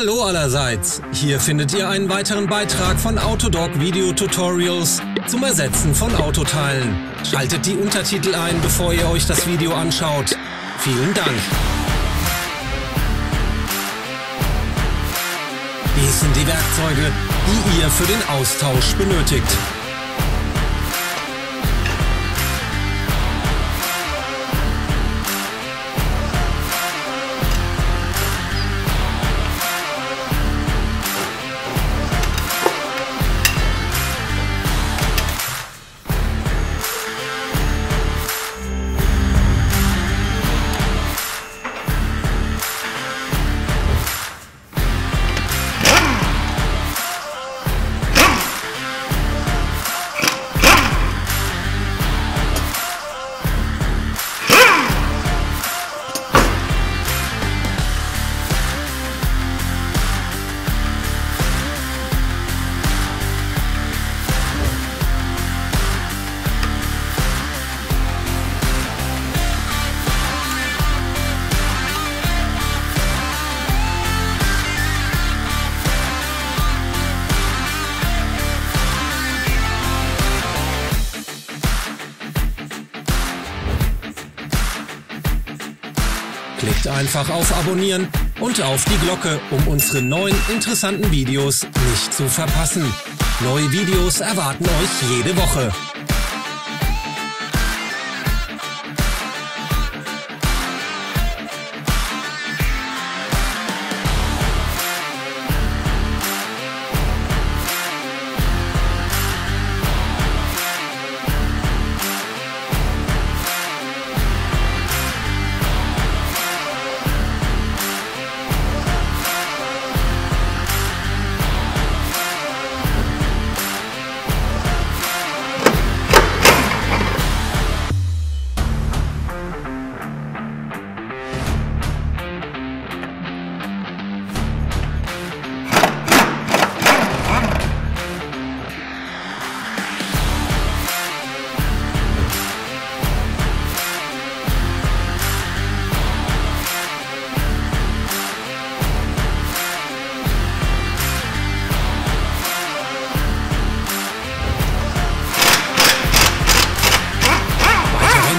Hallo allerseits! Hier findet ihr einen weiteren Beitrag von Autodoc Video-Tutorials zum Ersetzen von Autoteilen. Schaltet die Untertitel ein, bevor ihr euch das Video anschaut. Vielen Dank! Dies sind die Werkzeuge, die ihr für den Austausch benötigt. Klickt einfach auf Abonnieren und auf die Glocke, um unsere neuen interessanten Videos nicht zu verpassen. Neue Videos erwarten euch jede Woche.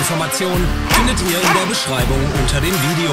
Informationen findet ihr in der Beschreibung unter dem Video.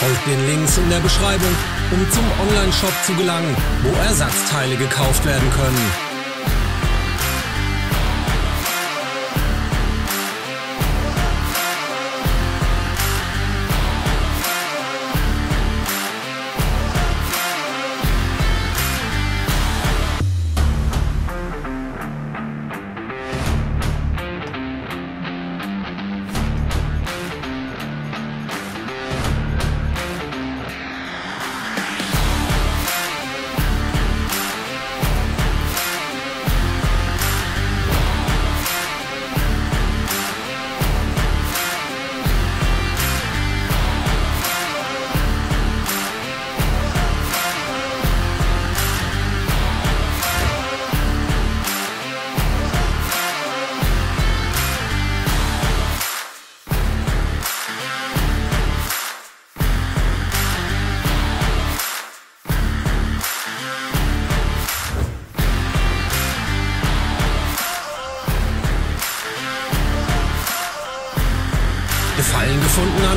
Folgt den Links in der Beschreibung, um zum Online-Shop zu gelangen, wo Ersatzteile gekauft werden können.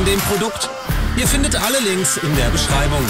von dem Produkt. Ihr findet alle Links in der Beschreibung.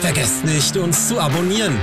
Vergesst nicht, uns zu abonnieren.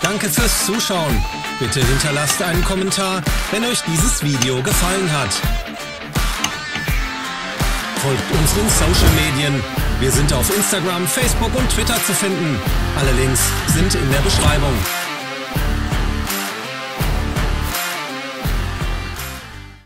Danke fürs Zuschauen. Bitte hinterlasst einen Kommentar, wenn euch dieses Video gefallen hat. Folgt unseren Social Medien. Wir sind auf Instagram, Facebook und Twitter zu finden. Alle Links sind in der Beschreibung.